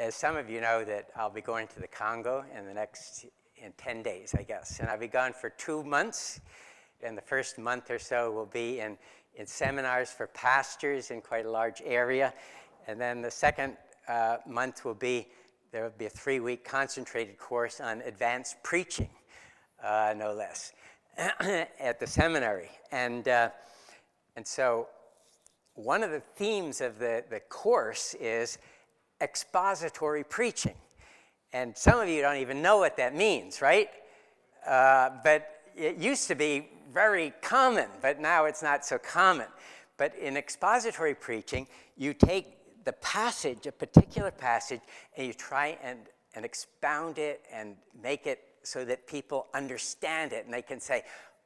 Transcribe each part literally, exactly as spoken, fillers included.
as some of you know, that I'll be going to the Congo in the next, in ten days, I guess. And I'll be gone for two months. And the first month or so will be in, in seminars for pastors in quite a large area. And then the second uh, month will be, there will be a three-week concentrated course on advanced preaching, uh, no less, at the seminary. And, uh, and so one of the themes of the, the course is expository preaching. And some of you don't even know what that means, right? Uh, but it used to be very common, but now it's not so common. But in expository preaching, you take the passage, a particular passage, and you try and, and expound it and make it so that people understand it. And they can say,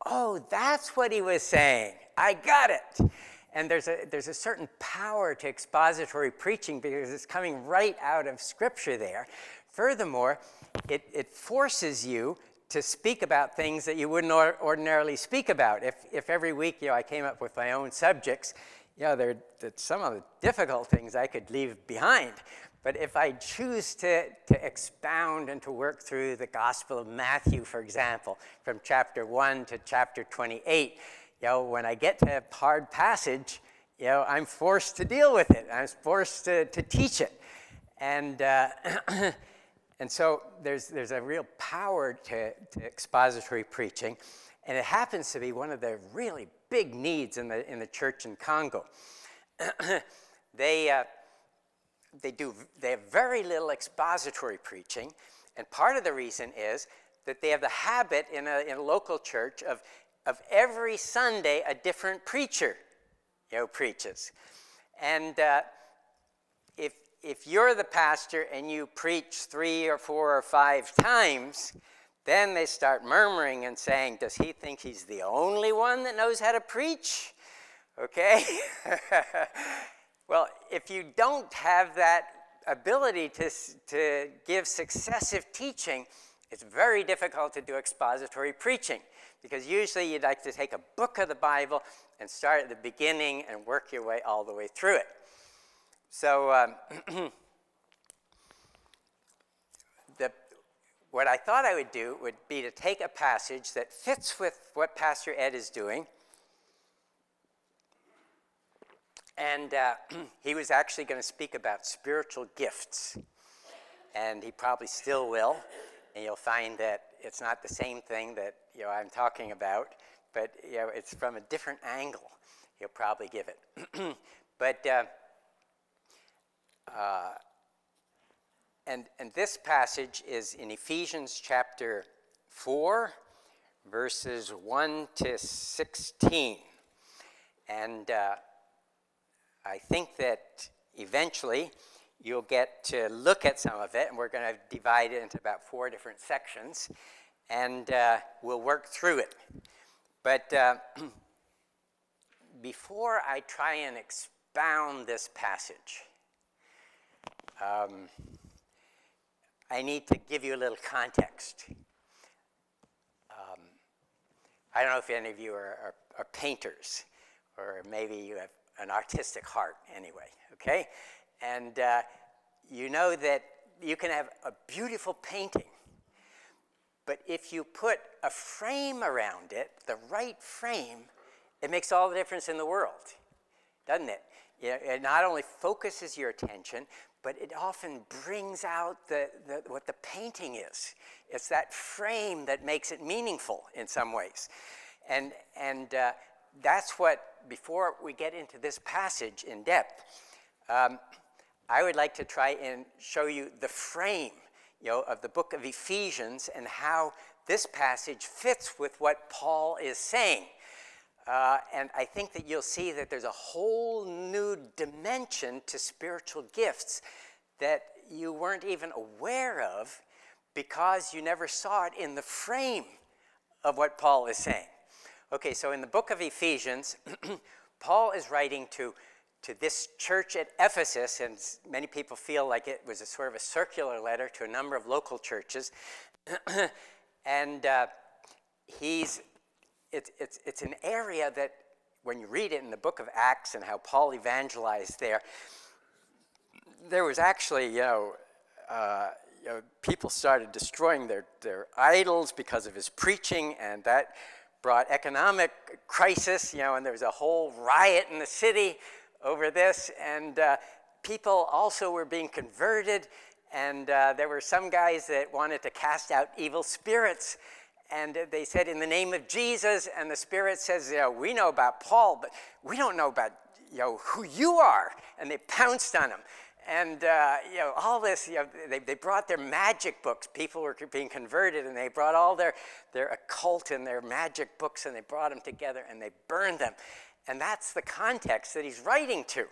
oh, that's what he was saying. I got it. And there's a, there's a certain power to expository preaching because it's coming right out of Scripture there. Furthermore, it, it forces you to speak about things that you wouldn't or ordinarily speak about. If, if every week, you know, I came up with my own subjects, you know, there are some of the difficult things I could leave behind. But if I choose to, to expound and to work through the Gospel of Matthew, for example, from chapter one to chapter twenty-eight, you know, when I get to a hard passage, you know, I'm forced to deal with it. I'm forced to, to teach it. And, uh, and so there's, there's a real power to, to expository preaching. And it happens to be one of the really big needs in the, in the church in Congo. they, uh, they, do, they have very little expository preaching. And part of the reason is that they have the habit in a, in a local church of of every Sunday a different preacher, you know, preaches. And uh, if, if you're the pastor and you preach three or four or five times, then they start murmuring and saying, does he think he's the only one that knows how to preach? Okay? Well, if you don't have that ability to, to give successive teaching, it's very difficult to do expository preaching. Because usually you'd like to take a book of the Bible and start at the beginning and work your way all the way through it. So um, the, what I thought I would do would be to take a passage that fits with what Pastor Ed is doing. And uh, he was actually going to speak about spiritual gifts. And he probably still will. And you'll find that it's not the same thing that, you know, I'm talking about, but, you know, it's from a different angle. He'll probably give it. But, uh, uh, and, and this passage is in Ephesians chapter four, verses one to sixteen. And uh, I think that eventually you'll get to look at some of it, and we're going to divide it into about four different sections. And uh, we'll work through it. But uh, before I try and expound this passage, um, I need to give you a little context. Um, I don't know if any of you are, are, are painters, or maybe you have an artistic heart anyway, okay? And uh, you know that you can have a beautiful painting, but if you put a frame around it, the right frame, it makes all the difference in the world, doesn't it? It not only focuses your attention, but it often brings out the, the, what the painting is. It's that frame that makes it meaningful in some ways. And, and uh, that's what, before we get into this passage in depth, um, I would like to try and show you the frame, you know, of the book of Ephesians and how this passage fits with what Paul is saying. Uh, and I think that you'll see that there's a whole new dimension to spiritual gifts that you weren't even aware of because you never saw it in the frame of what Paul is saying. Okay, so in the book of Ephesians, Paul is writing to to this church at Ephesus, and many people feel like it was a sort of a circular letter to a number of local churches. And uh, he's, it, it's, it's an area that, when you read it in the book of Acts and how Paul evangelized there, there was actually, you know, uh, you know, people started destroying their, their idols because of his preaching, and that brought economic crisis, you know, and there was a whole riot in the city over this, and uh, people also were being converted, and uh, there were some guys that wanted to cast out evil spirits, and they said, in the name of Jesus, and the spirit says, you know, we know about Paul, but we don't know about, you know, who you are, and they pounced on him. And, uh, you know, all this, you know, they, they brought their magic books. People were being converted, and they brought all their, their occult and their magic books, and they brought them together, and they burned them. And that's the context that he's writing to.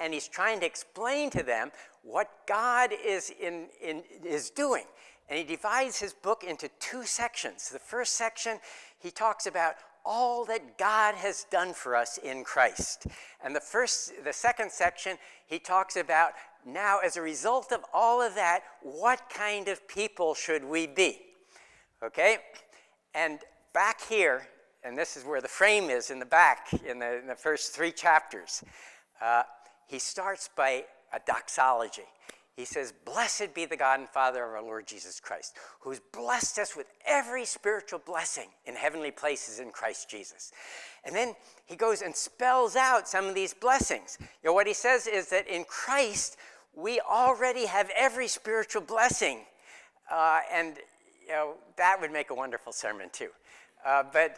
And he's trying to explain to them what God is, in, in, is doing. And he divides his book into two sections. The first section, he talks about all that God has done for us in Christ. And the first, the second section, he talks about now, as a result of all of that, what kind of people should we be? Okay? And back here, and this is where the frame is in the back, in the, in the first three chapters, uh, he starts by a doxology. He says, blessed be the God and Father of our Lord Jesus Christ, who's blessed us with every spiritual blessing in heavenly places in Christ Jesus. And then he goes and spells out some of these blessings. You know, what he says is that in Christ, we already have every spiritual blessing. Uh, and, you know, that would make a wonderful sermon, too. Uh, but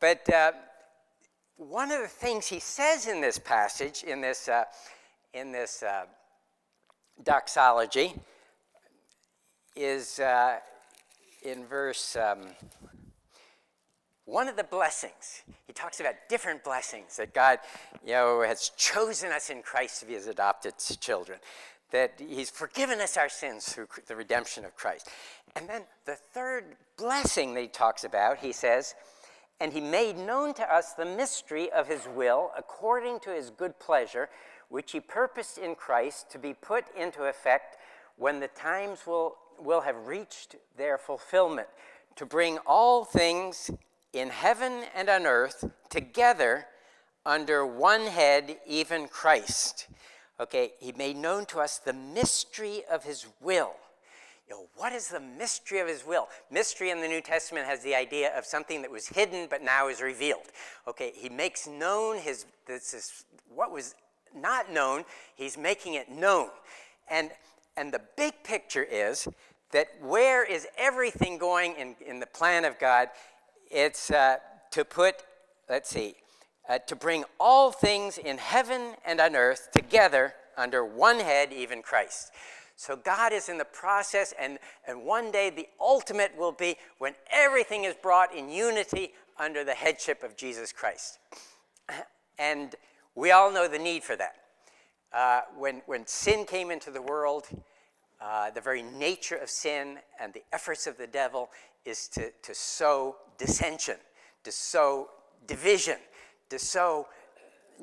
but uh, one of the things he says in this passage, in this, uh, in this, uh, doxology is uh, in verse um, one of the blessings. He talks about different blessings that God, you know, has chosen us in Christ to be his adopted children, that he's forgiven us our sins through the redemption of Christ. And then the third blessing that he talks about, he says, and he made known to us the mystery of his will according to his good pleasure, which he purposed in Christ to be put into effect when the times will, will have reached their fulfillment, to bring all things in heaven and on earth together under one head, even Christ. Okay, he made known to us the mystery of his will. You know, what is the mystery of his will? Mystery in the New Testament has the idea of something that was hidden but now is revealed. Okay, he makes known his, this is what was not known, he's making it known. And, and the big picture is that where is everything going in, in the plan of God? It's uh, to put, let's see, uh, to bring all things in heaven and on earth together under one head, even Christ. So God is in the process, and, and one day the ultimate will be when everything is brought in unity under the headship of Jesus Christ. And we all know the need for that. Uh, when, when sin came into the world, uh, the very nature of sin and the efforts of the devil is to, to sow dissension, to sow division, to sow,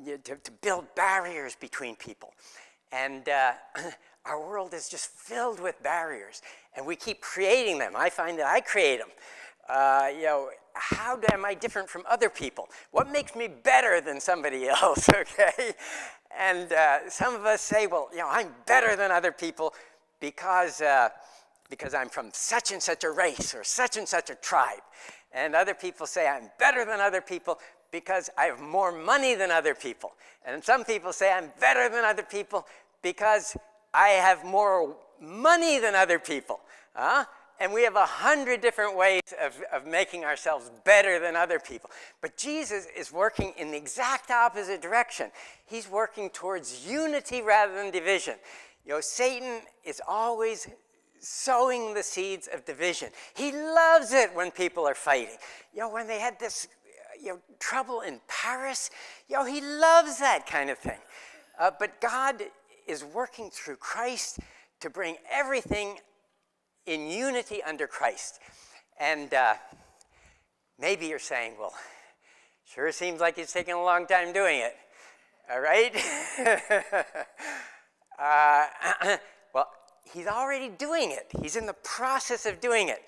you know, to, to build barriers between people. And uh, our world is just filled with barriers, and we keep creating them. I find that I create them. Uh, you know, how am I different from other people? What makes me better than somebody else, okay? And uh, some of us say, well, you know, I'm better than other people because, uh, because I'm from such and such a race or such and such a tribe. And other people say, I'm better than other people because I have more money than other people. And some people say, I'm better than other people because I have more money than other people. Huh? And we have a hundred different ways of, of making ourselves better than other people. But Jesus is working in the exact opposite direction. He's working towards unity rather than division. You know, Satan is always sowing the seeds of division. He loves it when people are fighting. You know, when they had this, you know, trouble in Paris, you know, he loves that kind of thing. Uh, but God is working through Christ to bring everything in unity under Christ. And uh, maybe you're saying, well, sure seems like it's taking a long time doing it. All right? uh, well, he's already doing it. He's in the process of doing it.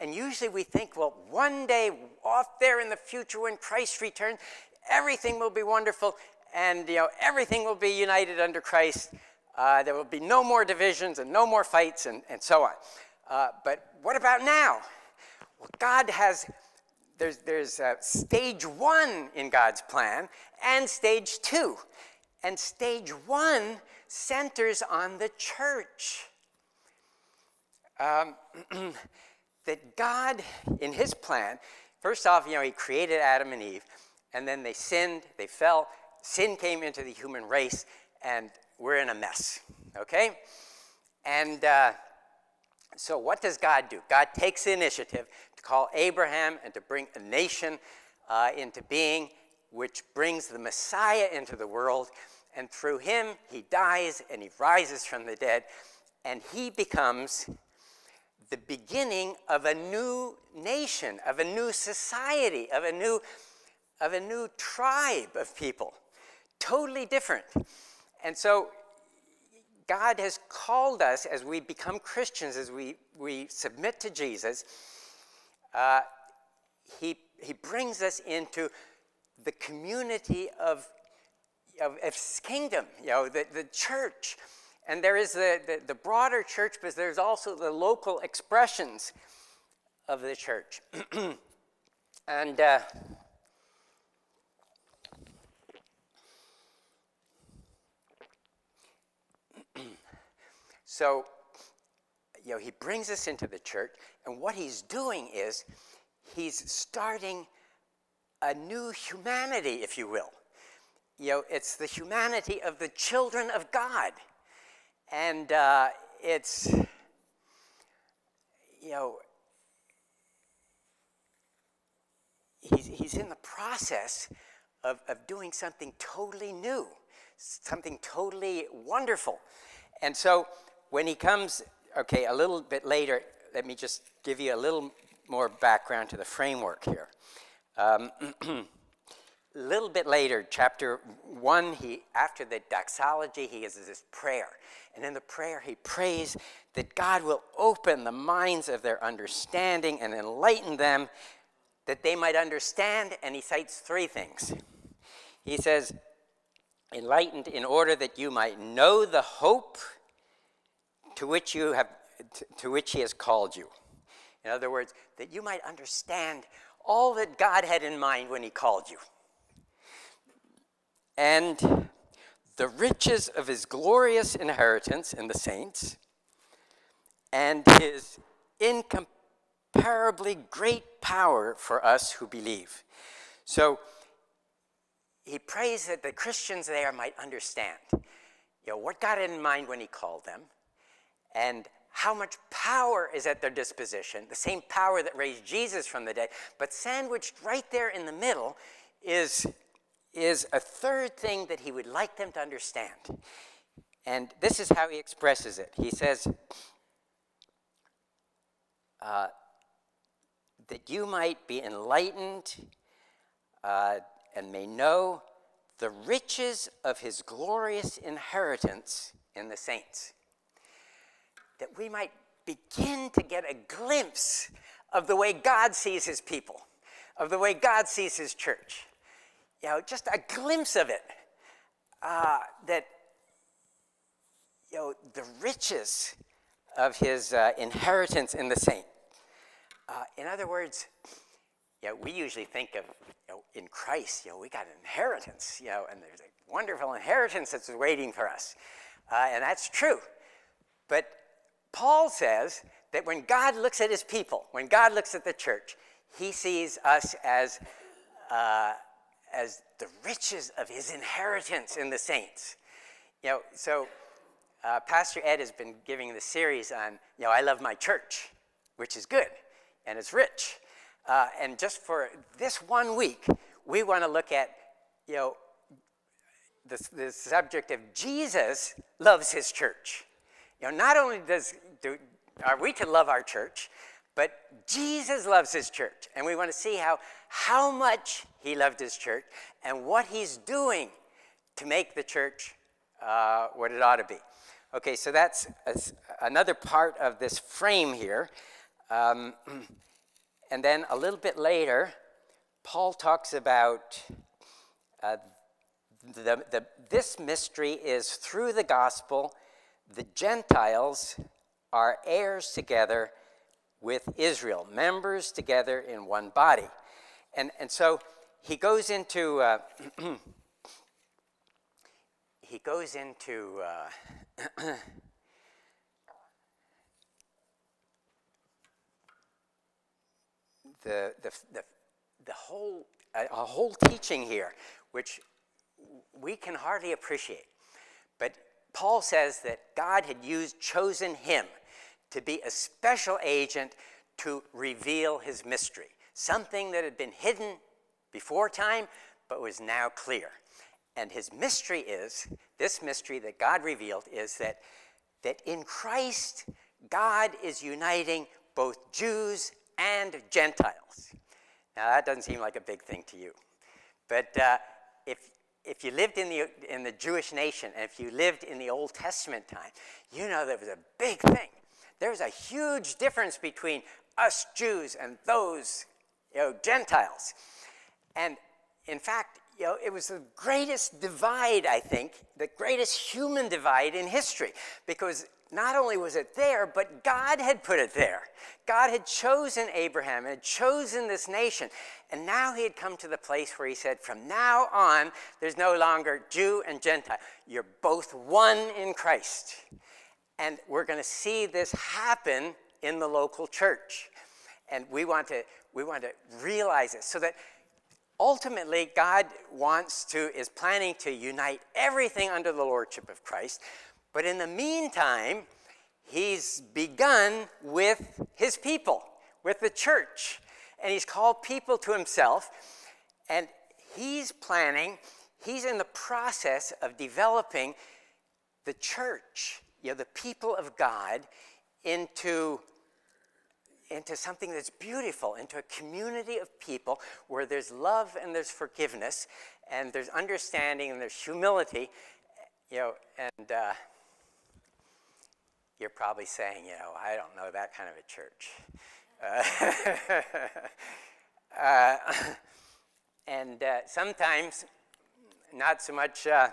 And usually we think, well, one day off there in the future when Christ returns, everything will be wonderful, and you know, everything will be united under Christ. Uh, there will be no more divisions and no more fights and, and so on. Uh, but what about now? Well, God has, there's, there's uh, stage one in God's plan and stage two. And stage one centers on the church. Um, that God, in his plan, first off, you know, he created Adam and Eve, and then they sinned, they fell, sin came into the human race, and we're in a mess, okay? And uh, so what does God do? God takes the initiative to call Abraham and to bring a nation uh, into being, which brings the Messiah into the world, and through him he dies and he rises from the dead, and he becomes the beginning of a new nation, of a new society, of a new, of a new tribe of people, totally different. And so God has called us, as we become Christians, as we, we submit to Jesus, uh, he, he brings us into the community of, of, of his kingdom, you know, the, the church. And there is the, the, the broader church, but there's also the local expressions of the church. and uh, so, you know, he brings us into the church, and what he's doing is he's starting a new humanity, if you will. You know, it's the humanity of the children of God. And uh, it's, you know, he's, he's in the process of, of doing something totally new, something totally wonderful. And so when he comes, okay, a little bit later, let me just give you a little more background to the framework here. Um, a little bit later, chapter one, he, after the doxology, he has this prayer. And in the prayer, he prays that God will open the minds of their understanding and enlighten them that they might understand. And he cites three things. He says, enlightened in order that you might know the hope to which you have, to, to which he has called you. In other words, that you might understand all that God had in mind when he called you. And the riches of his glorious inheritance in the saints, and his incomparably great power for us who believe. So he prays that the Christians there might understand, you know, what God had in mind when he called them, and how much power is at their disposition, the same power that raised Jesus from the dead. But sandwiched right there in the middle is, is a third thing that he would like them to understand. And this is how he expresses it. He says, uh, that you might be enlightened uh, and may know the riches of his glorious inheritance in the saints. That we might begin to get a glimpse of the way God sees his people, of the way God sees his church. You know, just a glimpse of it, uh, that, you know, the riches of his uh, inheritance in the saint. Uh, in other words, you know, we usually think of, you know, in Christ, you know, we got an inheritance, you know, and there's a wonderful inheritance that's waiting for us. Uh, and that's true. But Paul says that when God looks at his people, when God looks at the church, he sees us as... Uh, as the riches of his inheritance in the saints. You know, so uh, Pastor Ed has been giving the series on, you know, I love my church, which is good, and it's rich. Uh, and just for this one week, we want to look at, you know, the, the subject of Jesus loves his church. You know, not only does, do, are we to love our church, but Jesus loves his church, and we want to see how, how much he loved his church and what he's doing to make the church uh, what it ought to be. Okay, so that's a, another part of this frame here. Um, and then a little bit later, Paul talks about uh, the, the, this mystery is through the gospel the Gentiles are heirs together with Israel, members together in one body. And, and so he goes into, uh, he goes into, uh, the, the, the, the whole, a, a whole teaching here, which we can hardly appreciate. But Paul says that God had used, chosen him to be a special agent to reveal his mystery, something that had been hidden before time, but was now clear. And his mystery is, this mystery that God revealed is that, that in Christ, God is uniting both Jews and Gentiles. Now that doesn't seem like a big thing to you, but uh, if, if you lived in the, in the Jewish nation, and if you lived in the Old Testament time, you know that was a big thing. There was a huge difference between us Jews and those, you know, Gentiles. And in fact, you know, it was the greatest divide, I think, the greatest human divide in history, because not only was it there, but God had put it there. God had chosen Abraham, had chosen this nation, and now he had come to the place where he said, from now on, there's no longer Jew and Gentile. You're both one in Christ. And we're going to see this happen in the local church. And we want to, we want to realize it, so that ultimately God wants to, is planning to unite everything under the lordship of Christ. But in the meantime, he's begun with his people, with the church. And he's called people to himself. And he's planning, he's in the process of developing the church, you know, the people of God, into, into something that's beautiful, into a community of people where there's love and there's forgiveness and there's understanding and there's humility. You know, and uh, you're probably saying, you know, I don't know that kind of a church. Uh, uh, and uh, sometimes, not so much, uh,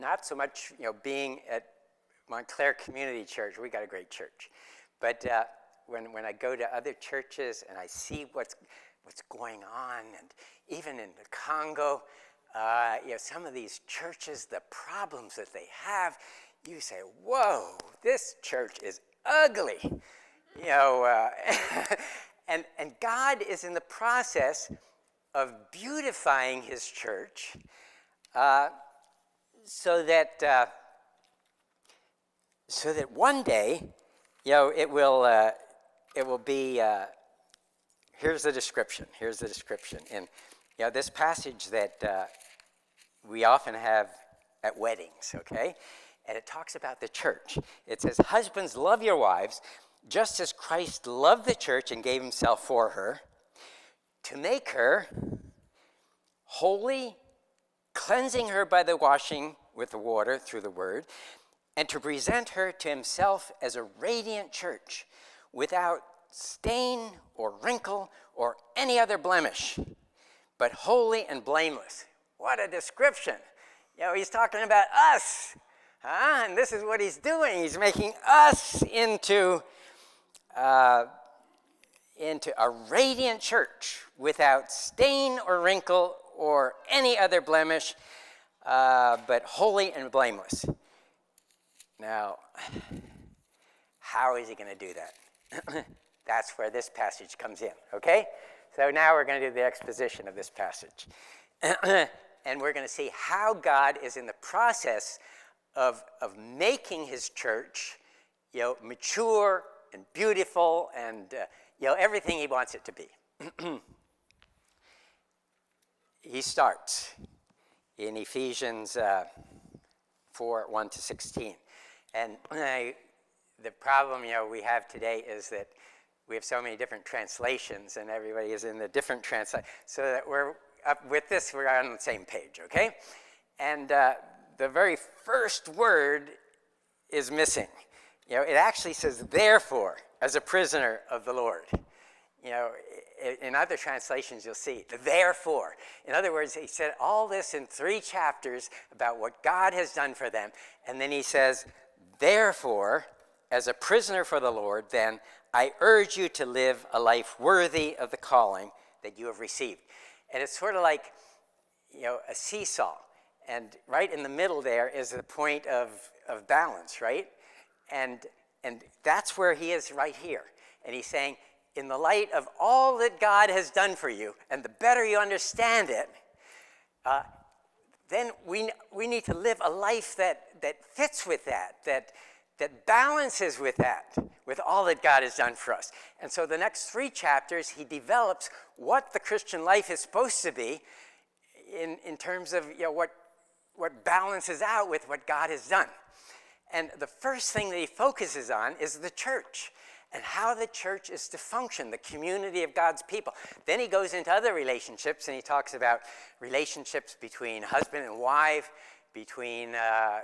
not so much, you know, being at Montclair Community Church, we got a great church. But uh, when, when I go to other churches and I see what's, what's going on, and even in the Congo, Uh, you know, some of these churches, the problems that they have, you say, whoa, this church is ugly. You know, uh, and, and God is in the process of beautifying his church uh, so that, uh, so that one day, you know, it will, uh, it will be, uh, here's the description, here's the description. And, you know, this passage that, uh, we often have at weddings, okay? And it talks about the church. It says, husbands, love your wives, just as Christ loved the church and gave himself for her, to make her holy, cleansing her by the washing with the water through the word, and to present her to himself as a radiant church, without stain or wrinkle or any other blemish, but holy and blameless. What a description. You know, he's talking about us, huh? And this is what he's doing. He's making us into, uh, into a radiant church without stain or wrinkle or any other blemish, uh, but holy and blameless. Now, how is he going to do that? That's where this passage comes in, okay? So now we're going to do the exposition of this passage. And we're going to see how God is in the process of, of making his church, you know, mature and beautiful and, uh, you know, everything he wants it to be. He starts in Ephesians uh, four, one to sixteen. And I, the problem, you know, we have today is that we have so many different translations and everybody is in the different translation, so that we're, up with this, we're on the same page, okay? And uh, the very first word is missing. You know, it actually says, therefore, as a prisoner of the Lord. You know, in other translations, you'll see, therefore. In other words, he said all this in three chapters about what God has done for them. And then he says, therefore, as a prisoner for the Lord, then I urge you to live a life worthy of the calling that you have received. And it's sort of like, you know, a seesaw. And right in the middle there is the point of, of balance, right? And, and that's where he is right here. And he's saying, in the light of all that God has done for you, and the better you understand it, uh, then we, we need to live a life that, that fits with that, that, that balances with that, with all that God has done for us. And so the next three chapters, he develops what the Christian life is supposed to be in, in terms of, you know, what, what balances out with what God has done. And the first thing that he focuses on is the church, and how the church is to function, the community of God's people. Then he goes into other relationships, and he talks about relationships between husband and wife, between uh,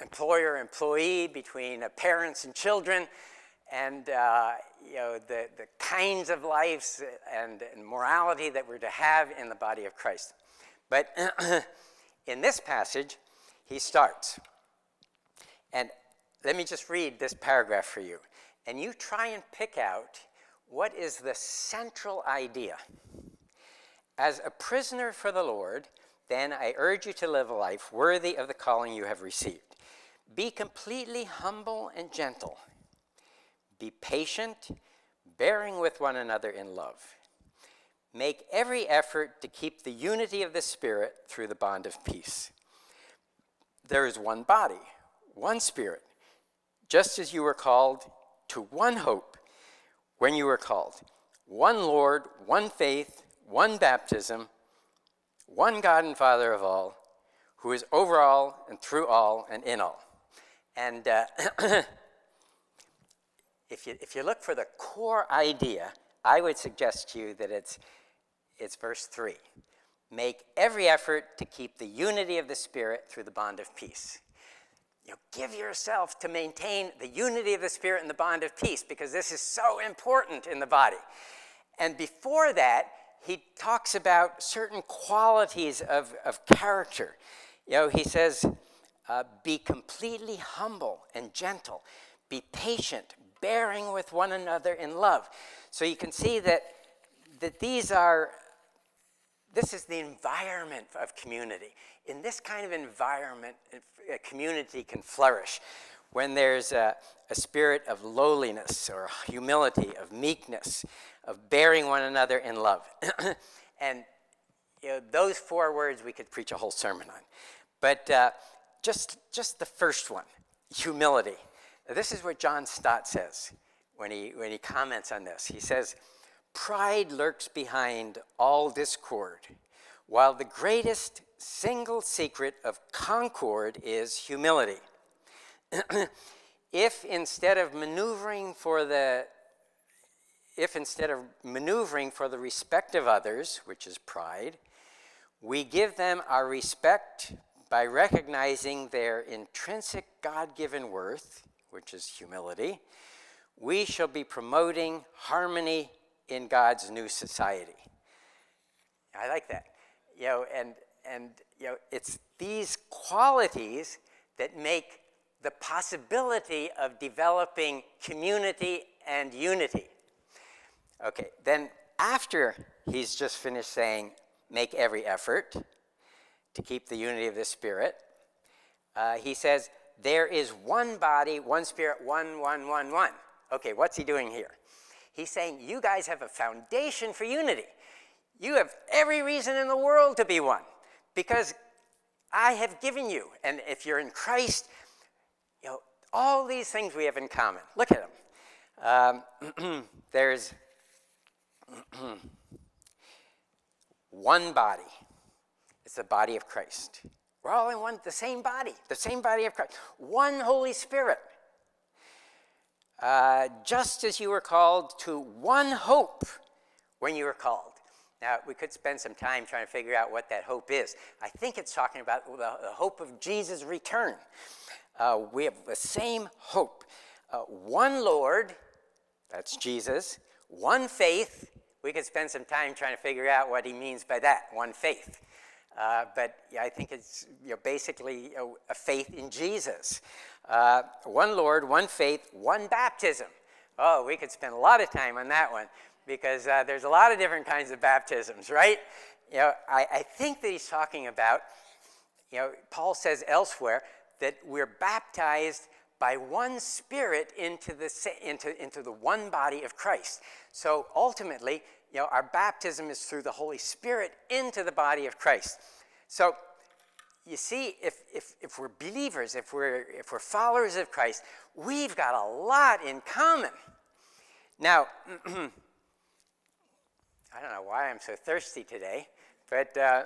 employer and employee, between uh, parents and children, and uh, you know, the, the kinds of lives and, and morality that we're to have in the body of Christ. But in this passage, he starts. And let me just read this paragraph for you. And you try and pick out what is the central idea. As a prisoner for the Lord, then I urge you to live a life worthy of the calling you have received. Be completely humble and gentle. Be patient, bearing with one another in love. Make every effort to keep the unity of the Spirit through the bond of peace. There is one body, one Spirit, just as you were called to one hope when you were called, one Lord, one faith, one baptism, one God and Father of all, who is over all and through all and in all. And uh, if you, if you look for the core idea, I would suggest to you that it's, it's verse three. Make every effort to keep the unity of the Spirit through the bond of peace. You know, give yourself to maintain the unity of the Spirit and the bond of peace, because this is so important in the body. And before that, he talks about certain qualities of, of character. You know, he says, uh, be completely humble and gentle. Be patient, bearing with one another in love. So you can see that, that these are, this is the environment of community. In this kind of environment, a community can flourish. When there's a, a spirit of lowliness or humility, of meekness, of bearing one another in love. And you know, those four words we could preach a whole sermon on. But uh, just, just the first one, humility. This is what John Stott says when he, when he comments on this. He says, pride lurks behind all discord, while the greatest single secret of concord is humility. If instead of maneuvering for the, if instead of maneuvering for the respect of others, which is pride, we give them our respect by recognizing their intrinsic God-given worth, which is humility, we shall be promoting harmony in God's new society. I like that. You know, and, and you know, it's these qualities that make the possibility of developing community and unity. Okay, then after he's just finished saying, make every effort to keep the unity of the Spirit, uh, he says, there is one body, one Spirit, one, one, one, one. Okay, what's he doing here? He's saying, you guys have a foundation for unity. You have every reason in the world to be one, because I have given you, and if you're in Christ, you know, all these things we have in common. Look at them. Um, there's one body. It's the body of Christ. We're all in one, the same body, the same body of Christ. One Holy Spirit. Uh, just as you were called to one hope when you were called. Now, we could spend some time trying to figure out what that hope is. I think it's talking about the hope of Jesus' return. Uh, we have the same hope. Uh, one Lord, that's Jesus, one faith, we could spend some time trying to figure out what he means by that, one faith. Uh, but yeah, I think it's you know, basically a, a faith in Jesus. Uh, one Lord, one faith, one baptism. Oh, we could spend a lot of time on that one because uh, there's a lot of different kinds of baptisms, right? You know, I, I think that he's talking about, you know, Paul says elsewhere that we're baptized by one Spirit into the, into, into the one body of Christ. So ultimately, you know, our baptism is through the Holy Spirit into the body of Christ. So you see, if, if, if we're believers, if we're, if we're followers of Christ, we've got a lot in common. Now, I don't know why I'm so thirsty today, but uh,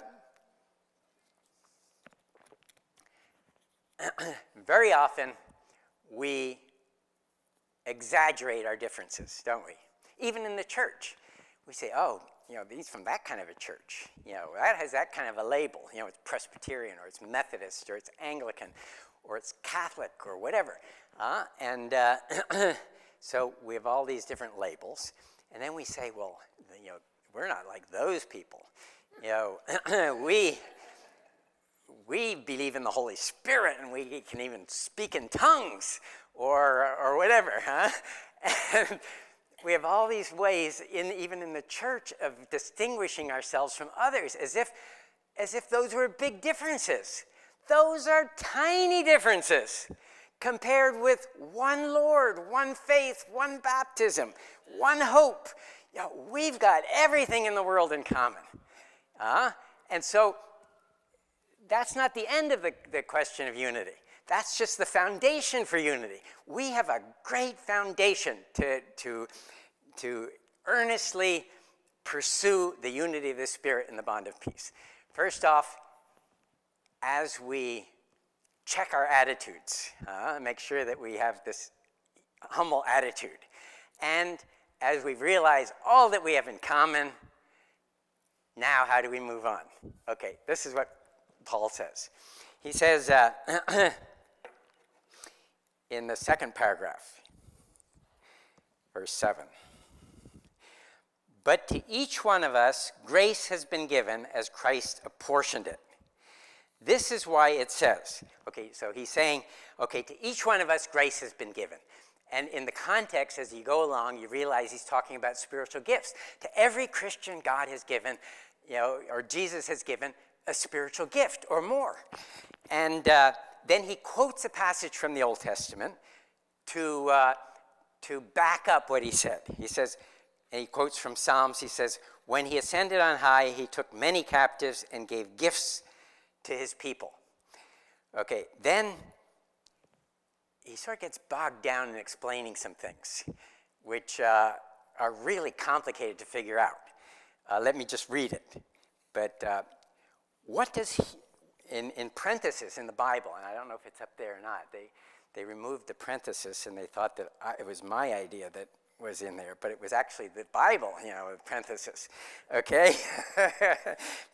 very often we exaggerate our differences, don't we? Even in the church. We say, oh, you know, he's from that kind of a church. You know, that has that kind of a label. You know, it's Presbyterian or it's Methodist or it's Anglican or it's Catholic or whatever. Uh, and uh, so we have all these different labels. And then we say, well, you know, we're not like those people. You know, we, we believe in the Holy Spirit and we can even speak in tongues or, or whatever, huh? And we have all these ways, in, even in the church, of distinguishing ourselves from others, as if, as if those were big differences. Those are tiny differences compared with one Lord, one faith, one baptism, one hope. You know, we've got everything in the world in common. Uh, and so that's not the end of the, the question of unity. That's just the foundation for unity. We have a great foundation to, to, to earnestly pursue the unity of the Spirit in the bond of peace. First off, as we check our attitudes, uh, make sure that we have this humble attitude. And as we realize all that we have in common, now how do we move on? Okay, this is what Paul says. He says, uh, in the second paragraph, verse seven. But to each one of us, grace has been given as Christ apportioned it. This is why it says, okay, so he's saying, okay, to each one of us, grace has been given. And in the context, as you go along, you realize he's talking about spiritual gifts. To every Christian, God has given, you know, or Jesus has given a spiritual gift or more. And uh, then he quotes a passage from the Old Testament to, uh, to back up what he said. He says, and he quotes from Psalms, he says, when he ascended on high, he took many captives and gave gifts to his people. Okay, then he sort of gets bogged down in explaining some things, which uh, are really complicated to figure out. Uh, let me just read it. But uh, what does he... In, in parentheses in the Bible, and I don't know if it's up there or not, they, they removed the parentheses and they thought that I, it was my idea that was in there, but it was actually the Bible, you know, with parentheses, okay?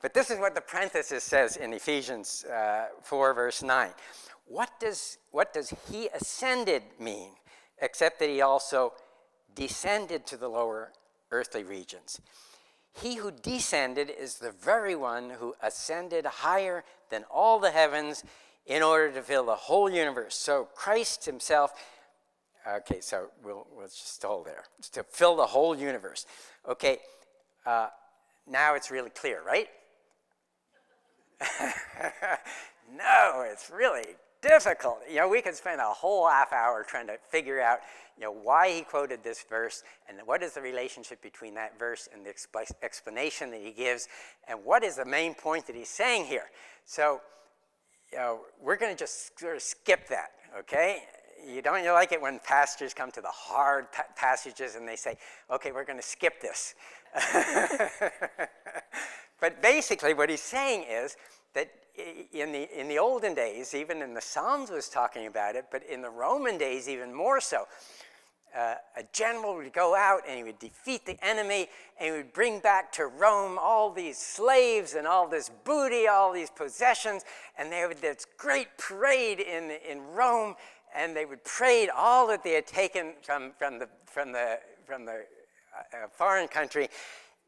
But this is what the parenthesis says in Ephesians uh, four, verse nine. What does, what does he ascended mean, except that he also descended to the lower earthly regions? He who descended is the very one who ascended higher than all the heavens in order to fill the whole universe. So Christ himself, okay, so we'll, we'll just hold there. It's to fill the whole universe. Okay, uh, now it's really clear, right? No, it's really difficult. You know, we could spend a whole half hour trying to figure out, you know, why he quoted this verse and what is the relationship between that verse and the expl explanation that he gives and what is the main point that he's saying here. So, you know, we're going to just sort of skip that, okay? You don't you like it when pastors come to the hard pa passages and they say, okay, we're going to skip this. But basically what he's saying is that In the, in the olden days, even in the Psalms was talking about it, but in the Roman days even more so, uh, a general would go out and he would defeat the enemy and he would bring back to Rome all these slaves and all this booty, all these possessions, and they would this great parade in, in Rome, and they would parade all that they had taken from, from the, from the, from the uh, foreign country,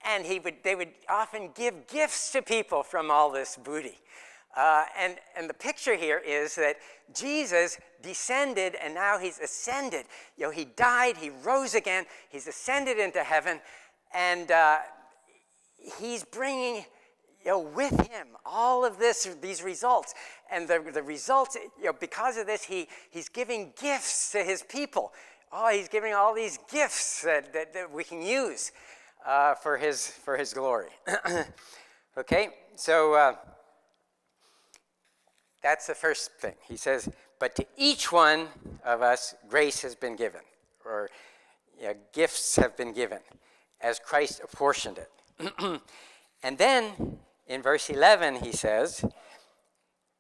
and he would, they would often give gifts to people from all this booty. Uh, and, and the picture here is that Jesus descended, and now he's ascended. You know, he died, he rose again, he's ascended into heaven, and uh, he's bringing, you know, with him all of this, these results. And the, the results, you know, because of this, he, he's giving gifts to his people. Oh, he's giving all these gifts that, that, that we can use uh, for, his, for his glory. Okay, so uh, that's the first thing. He says, but to each one of us, grace has been given, or you know, gifts have been given, as Christ apportioned it. And then in verse eleven, he says,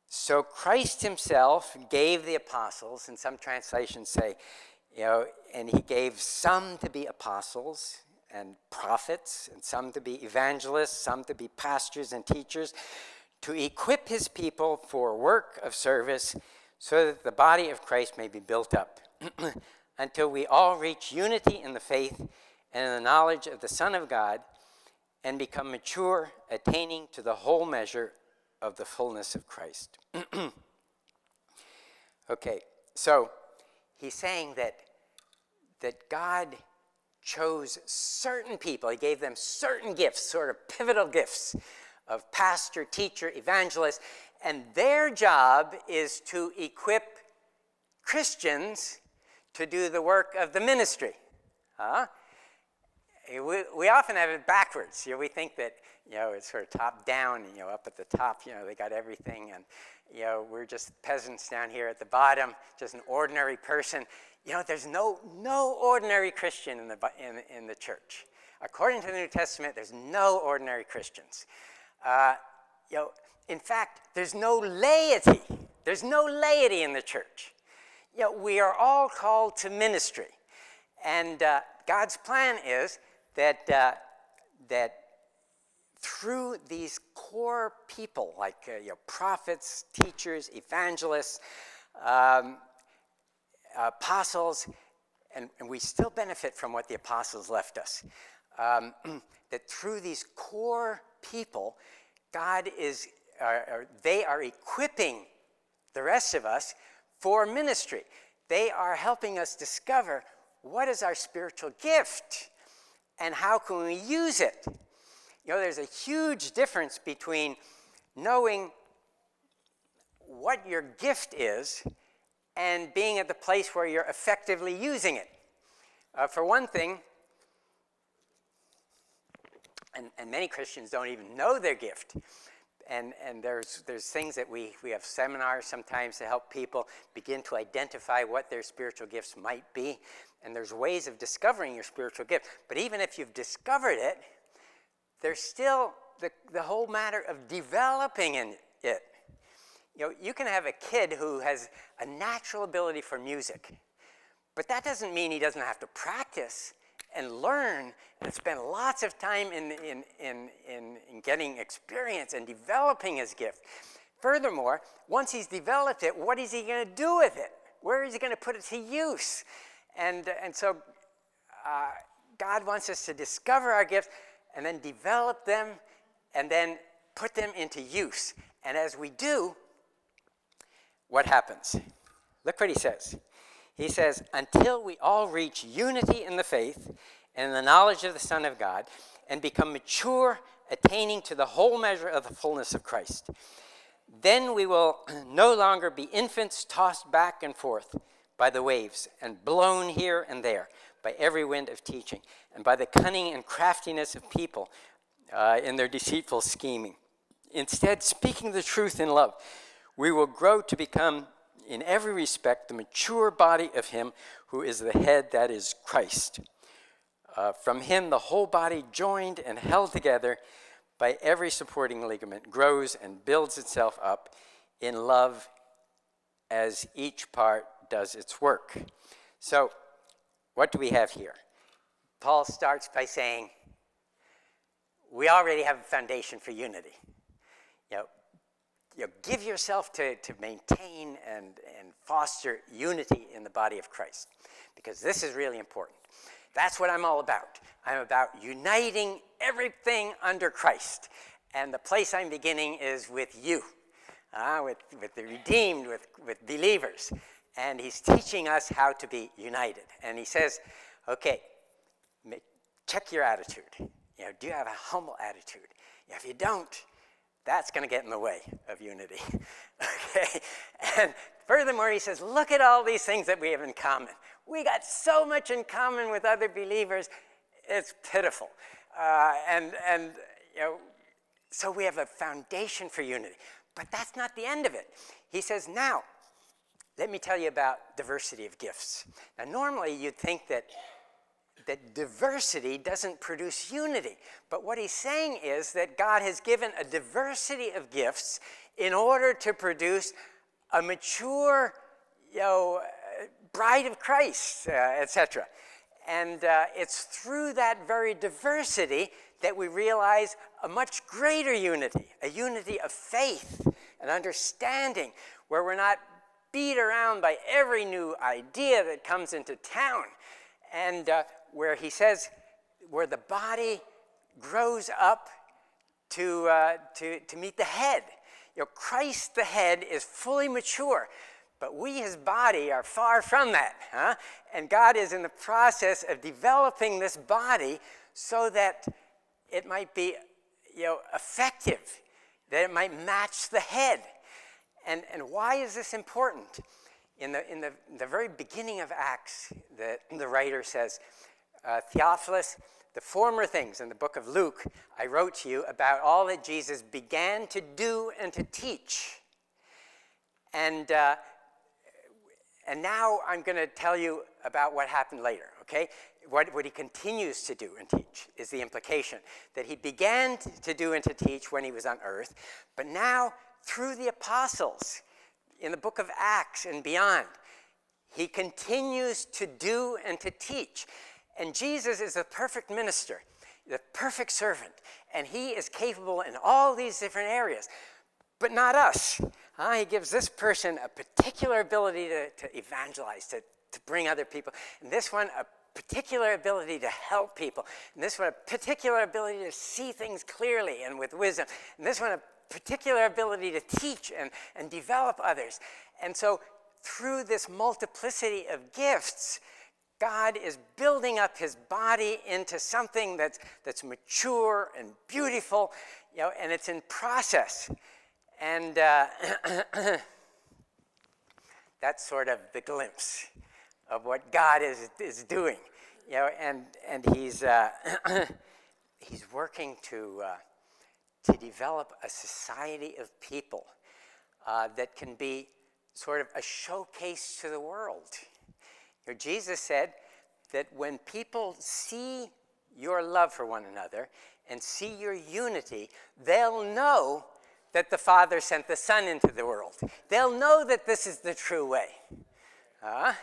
so Christ himself gave the apostles, and some translations say, you know, and he gave some to be apostles and prophets, and some to be evangelists, some to be pastors and teachers, to equip his people for work of service, so that the body of Christ may be built up, until we all reach unity in the faith and in the knowledge of the Son of God, and become mature, attaining to the whole measure of the fullness of Christ. Okay, so he's saying that, that God chose certain people. He gave them certain gifts, sort of pivotal gifts of pastor, teacher, evangelist, and their job is to equip Christians to do the work of the ministry. Huh? We, we often have it backwards. You know, we think that, you know, it's sort of top-down, you know, up at the top, you know, they got everything, and, you know, we're just peasants down here at the bottom, just an ordinary person. You know, there's no, no ordinary Christian in the, in, in the church. According to the New Testament, there's no ordinary Christians. Uh, you know, in fact, there's no laity. There's no laity in the church. You know, we are all called to ministry, and uh, God's plan is that, uh, that through these core people, like uh, you know, prophets, teachers, evangelists, um, apostles, and, and we still benefit from what the apostles left us, um, that through these core people, God is, uh, or they are equipping the rest of us for ministry. They are helping us discover what is our spiritual gift, and how can we use it? You know, there's a huge difference between knowing what your gift is and being at the place where you're effectively using it. Uh, for one thing, and, and many Christians don't even know their gift, and, and there's, there's things that we, we have seminars sometimes to help people begin to identify what their spiritual gifts might be. And there's ways of discovering your spiritual gift. But even if you've discovered it, there's still the, the whole matter of developing in it. You know, you can have a kid who has a natural ability for music, but that doesn't mean he doesn't have to practice and learn and spend lots of time in, in, in, in, in getting experience and developing his gift. Furthermore, once he's developed it, what is he going to do with it? Where is he going to put it to use? And, and so uh, God wants us to discover our gifts and then develop them and then put them into use. And as we do, what happens? Look what he says. He says, until we all reach unity in the faith and in the knowledge of the Son of God and become mature, attaining to the whole measure of the fullness of Christ. Then we will no longer be infants tossed back and forth by the waves, and blown here and there by every wind of teaching, and by the cunning and craftiness of people uh, in their deceitful scheming. Instead, speaking the truth in love, we will grow to become, in every respect, the mature body of him who is the head, that is Christ. Uh, from him, the whole body, joined and held together by every supporting ligament, grows and builds itself up in love as each part does its work. So, what do we have here? Paul starts by saying, we already have a foundation for unity. You know, you know, give yourself to, to maintain and, and foster unity in the body of Christ, because this is really important. That's what I'm all about. I'm about uniting everything under Christ. And the place I'm beginning is with you, uh, with, with the redeemed, with, with believers. And he's teaching us how to be united. And he says, okay, check your attitude. You know, do you have a humble attitude? If you don't, that's going to get in the way of unity. Okay? And furthermore, he says, look at all these things that we have in common. We got so much in common with other believers, it's pitiful. Uh, and, and you know, so we have a foundation for unity. But that's not the end of it. He says, now, let me tell you about diversity of gifts. Now, normally you'd think that, that diversity doesn't produce unity. But what he's saying is that God has given a diversity of gifts in order to produce a mature, you know, bride of Christ, uh, et cetera. And uh, it's through that very diversity that we realize a much greater unity, a unity of faith and understanding, where we're not beat around by every new idea that comes into town. And uh, where he says, where the body grows up to, uh, to, to meet the head. You know, Christ the head is fully mature, but we, his body, are far from that. Huh? And God is in the process of developing this body so that it might be, you know, effective, that it might match the head. And, and why is this important? In the, in the, in the very beginning of Acts, the, the writer says, uh, Theophilus, the former things in the book of Luke, I wrote to you about all that Jesus began to do and to teach. And, uh, and now I'm going to tell you about what happened later, okay? What, what he continues to do and teach is the implication that he began to do and to teach when he was on earth, but now through the apostles, in the book of Acts and beyond, he continues to do and to teach. And Jesus is the perfect minister, the perfect servant, and he is capable in all these different areas, but not us. Uh, he gives this person a particular ability to, to evangelize, to, to bring other people, and this one a particular ability to help people, and this one a particular ability to see things clearly and with wisdom, and this one a particular ability to teach and, and develop others. And so through this multiplicity of gifts, God is building up his body into something that's, that's mature and beautiful, you know, and it's in process. And uh, that's sort of the glimpse of what God is, is doing, you know, and, and he's, uh, he's working to... Uh, to develop a society of people uh, that can be sort of a showcase to the world. You know, Jesus said that when people see your love for one another and see your unity, they'll know that the Father sent the Son into the world. They'll know that this is the true way. Uh,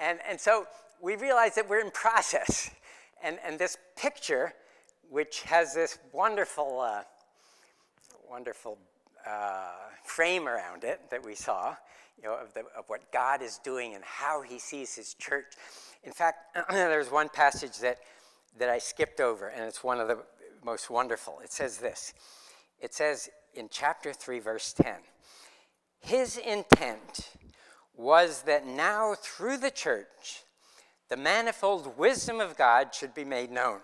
and, and so we realize that we're in process. And, and this picture, which has this wonderful... Uh, wonderful uh, frame around it that we saw, you know, of, the, of what God is doing and how he sees his church. In fact, there's one passage that, that I skipped over, and it's one of the most wonderful. It says this. It says in chapter three, verse ten, his intent was that now through the church, the manifold wisdom of God should be made known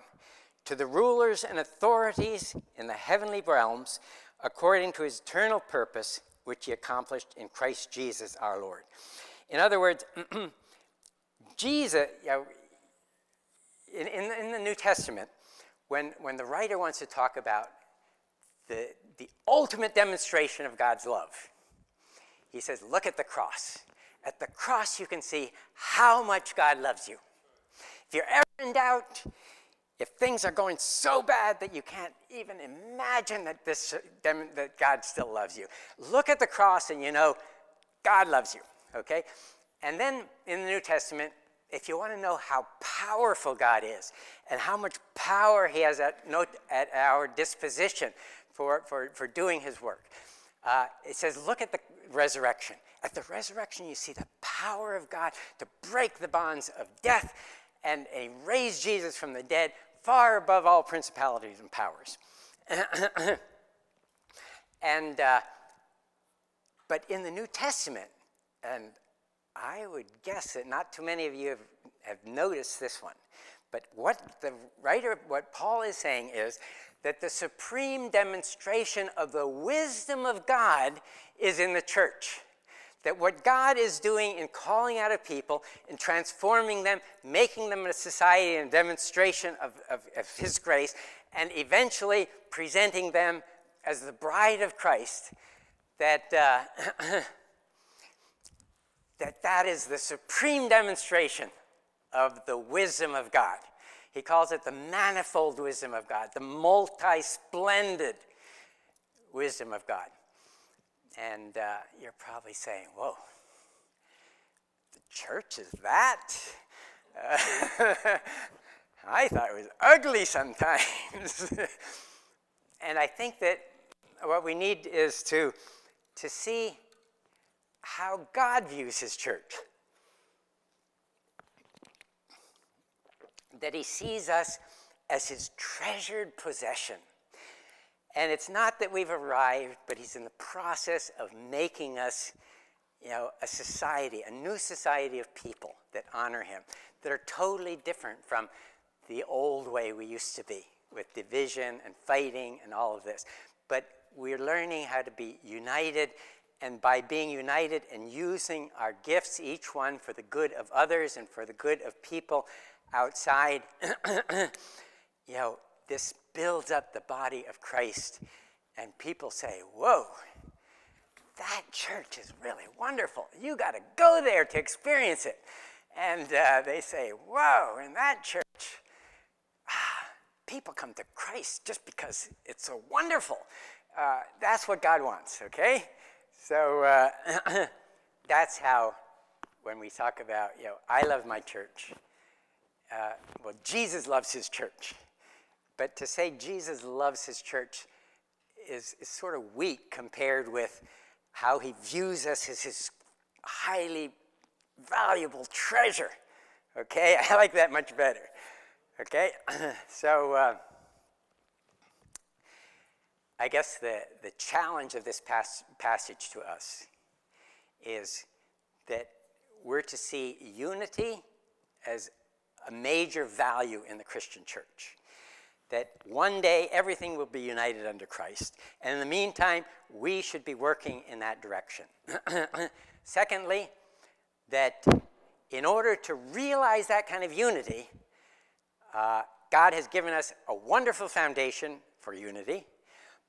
to the rulers and authorities in the heavenly realms, according to his eternal purpose, which he accomplished in Christ Jesus our Lord. In other words, Jesus, you know, in, in, in the New Testament, when, when the writer wants to talk about the, the ultimate demonstration of God's love, he says, look at the cross. At the cross, you can see how much God loves you. If you're ever in doubt, if things are going so bad that you can't even imagine that, this, that God still loves you, look at the cross and you know God loves you, okay? And then in the New Testament, if you want to know how powerful God is and how much power he has at, at our disposition for, for, for doing his work, uh, it says look at the resurrection. At the resurrection, you see the power of God to break the bonds of death and a raised Jesus from the dead, far above all principalities and powers. and, uh, but in the New Testament, and I would guess that not too many of you have, have noticed this one, but what the writer, what Paul is saying is that the supreme demonstration of the wisdom of God is in the church. That what God is doing in calling out of people and transforming them, making them a society and demonstration of, of, of his grace, and eventually presenting them as the bride of Christ, that, uh, that that is the supreme demonstration of the wisdom of God. He calls it the manifold wisdom of God, the multi-splendid wisdom of God. And uh, you're probably saying, whoa, the church is that? Uh, I thought it was ugly sometimes. And I think that what we need is to, to see how God views his church. That he sees us as his treasured possession. And it's not that we've arrived, but he's in the process of making us, you know, a society, a new society of people that honor him, that are totally different from the old way we used to be, with division and fighting and all of this. But we're learning how to be united, and by being united and using our gifts, each one for the good of others and for the good of people outside, you know, this builds up the body of Christ, and people say, whoa, that church is really wonderful. You got to go there to experience it. And uh, they say, whoa, in that church, ah, people come to Christ just because it's so wonderful. Uh, that's what God wants, okay? So uh, that's how, when we talk about, you know, I love my church, uh, well, Jesus loves his church. But to say Jesus loves his church is, is sort of weak compared with how he views us as his highly valuable treasure. Okay, I like that much better. Okay, so uh, I guess the, the challenge of this pas passage to us is that we're to see unity as a major value in the Christian church. That one day everything will be united under Christ. And in the meantime, we should be working in that direction. Secondly, that in order to realize that kind of unity, uh, God has given us a wonderful foundation for unity,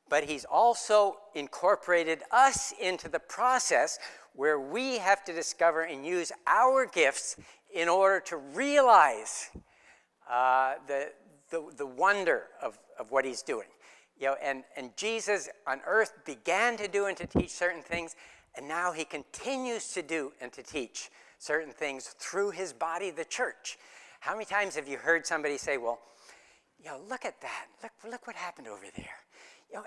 but he's also incorporated us into the process where we have to discover and use our gifts in order to realize uh, the The, the wonder of, of what he's doing. You know, and, and Jesus on earth began to do and to teach certain things, and now he continues to do and to teach certain things through his body, the church. How many times have you heard somebody say, well, you know, look at that. Look, look what happened over there. You know,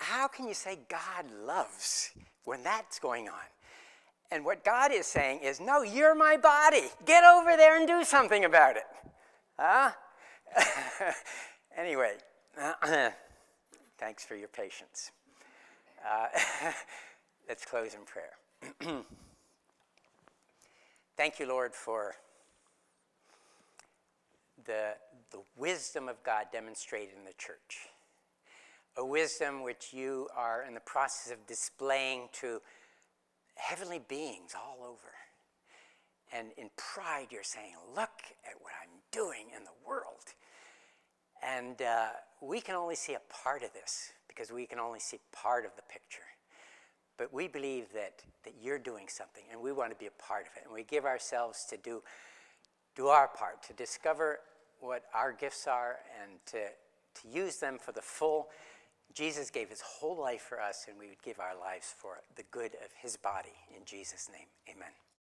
how can you say God loves when that's going on? And what God is saying is, no, you're my body. Get over there and do something about it. Huh? Anyway, thanks for your patience. Uh, let's close in prayer. Thank you, Lord, for the, the wisdom of God demonstrated in the church, a wisdom which you are in the process of displaying to heavenly beings all over. And in pride, you're saying, look at what I'm doing in the world. And uh, we can only see a part of this because we can only see part of the picture. But we believe that, that you're doing something, and we want to be a part of it. And we give ourselves to do, do our part, to discover what our gifts are and to, to use them for the full. Jesus gave his whole life for us, and we would give our lives for the good of his body. In Jesus' name, amen.